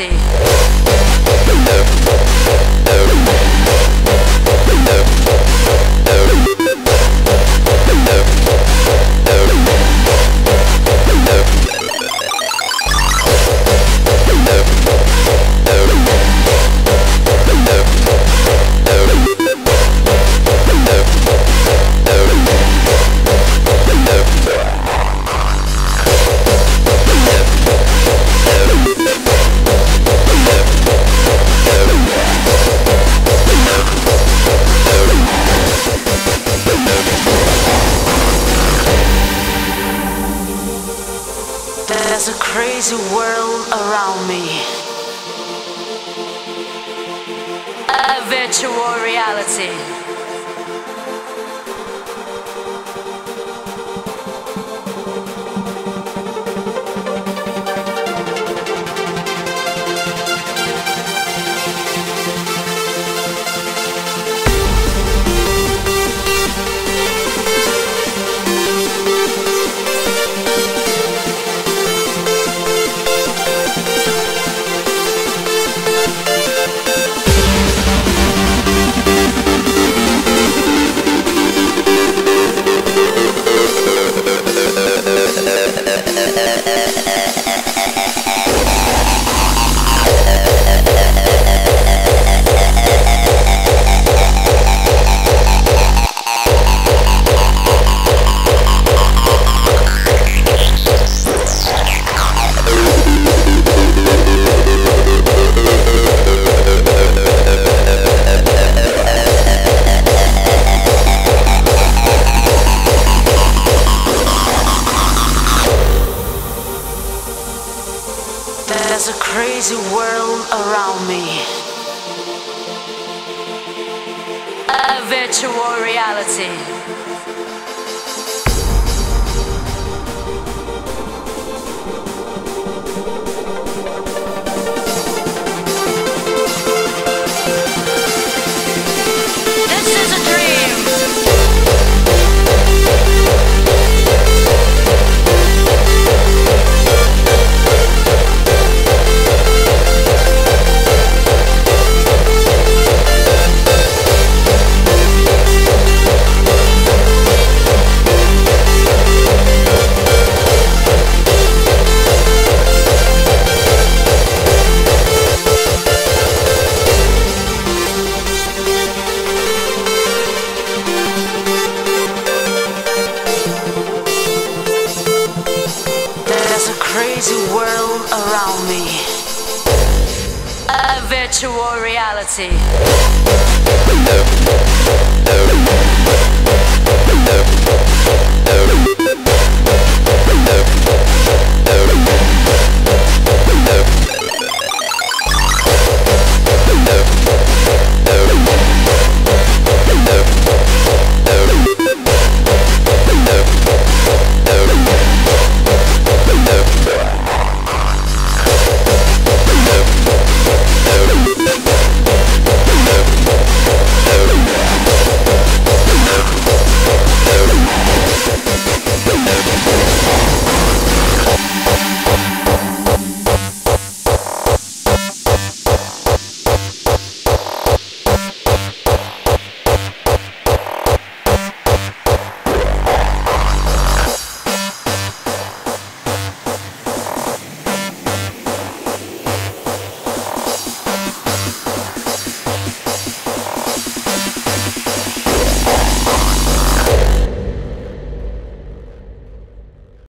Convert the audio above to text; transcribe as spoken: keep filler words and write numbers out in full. Crazy. There's a crazy world around me, a virtual reality. There's a crazy world around me, a virtual reality. Crazy world around me, a virtual reality.